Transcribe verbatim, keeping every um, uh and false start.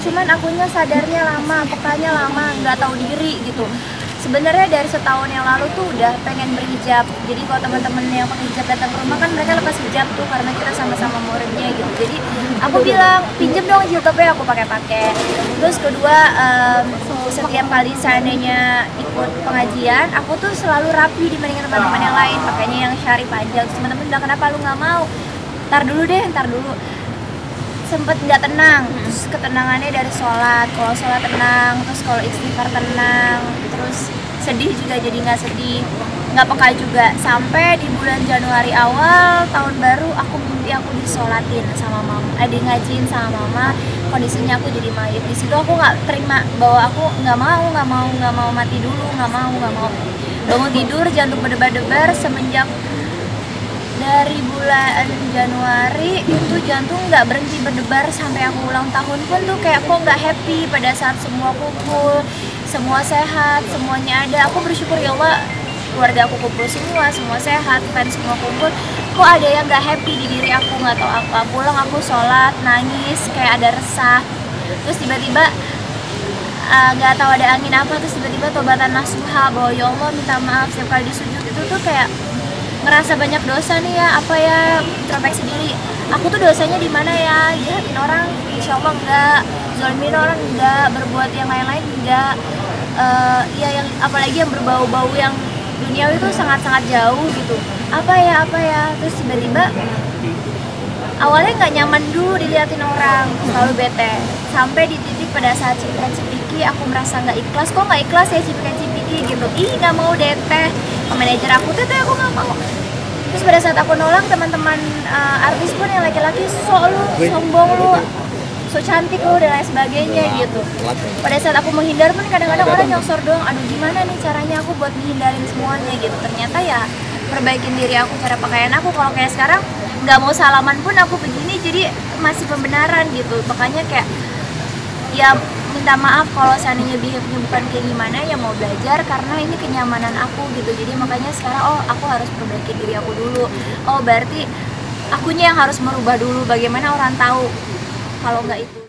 cuman akunya sadarnya lama, pekanya lama, nggak tahu diri gitu. Sebenarnya dari setahun yang lalu tuh udah pengen berhijab. Jadi kalau teman-teman yang pakai hijab datang ke rumah kan mereka lepas hijab tuh karena kita sama-sama muridnya gitu. Jadi aku bilang pinjam dong jilbabnya, aku pakai-pakai. Terus kedua, um, setiap kali seandainya ikut pengajian, aku tuh selalu rapi dibandingkan teman-teman yang lain. Pakainya yang syari panjang. Terus teman-teman bilang kenapa lu nggak mau? Ntar dulu deh, ntar dulu. Sempet nggak tenang, terus ketenangannya dari sholat. Kalau sholat tenang, terus kalau istighfar tenang, terus sedih juga jadi nggak sedih, nggak peka juga. Sampai di bulan Januari awal tahun baru aku mimpi aku disolatin sama mama, adik ngajiin sama mama. Kondisinya aku jadi mayit. Di situ aku nggak terima bahwa aku nggak mau, nggak mau, nggak mau mati dulu, nggak mau, nggak mau. Bangun tidur jantung berdebar-debar semenjak dari bulan Januari itu jantung nggak berhenti berdebar sampai aku ulang tahun pun tuh kayak aku nggak happy pada saat semua kumpul, semua sehat, semuanya ada. Aku bersyukur ya Allah, keluarga aku kumpul semua, semua sehat, fans semua kumpul. Kok ada yang nggak happy di diri aku, nggak tahu apa. Pulang aku sholat, nangis, kayak ada resah. Terus tiba-tiba nggak uh, tahu ada angin apa, terus tiba-tiba tobatan nasuha bahwa ya Allah minta maaf setiap kali di sujud itu tuh kayak ngerasa banyak dosa nih ya, apa ya, introspeksi diri. Aku tuh dosanya di mana ya? Jahatin orang, insya Allah enggak. Zolimin orang enggak, berbuat yang lain-lain enggak. Uh, ya yang apalagi yang berbau-bau yang duniawi itu sangat-sangat jauh gitu. Apa ya, apa ya? Terus tiba-tiba awalnya nggak nyaman dulu diliatin orang, selalu bete. Sampai di titik pada saat cipika-cipiki aku merasa nggak ikhlas. Kok nggak ikhlas ya cipika-cipiki gitu? Ih, nggak mau deh teh. Manajer aku, teteh aku nggak mau. Terus pada saat aku nolak, teman-teman uh, artis pun yang laki-laki, sok lu, sombong lu, so cantik lu, dan lain sebagainya gitu. Pada saat aku menghindar pun kadang-kadang orang nyosor doang, aduh gimana nih caranya aku buat menghindarin semuanya gitu. Ternyata ya perbaikin diri aku, cara pakaian aku. Kalau kayak sekarang nggak mau salaman pun aku begini, jadi masih pembenaran gitu. Makanya kayak ya minta maaf kalau seandainya behave-nya bukan kayak gimana, ya mau belajar karena ini kenyamanan aku gitu. Jadi makanya sekarang oh aku harus perbaiki diri aku dulu. Oh berarti akunya yang harus merubah dulu, bagaimana orang tahu kalau nggak itu.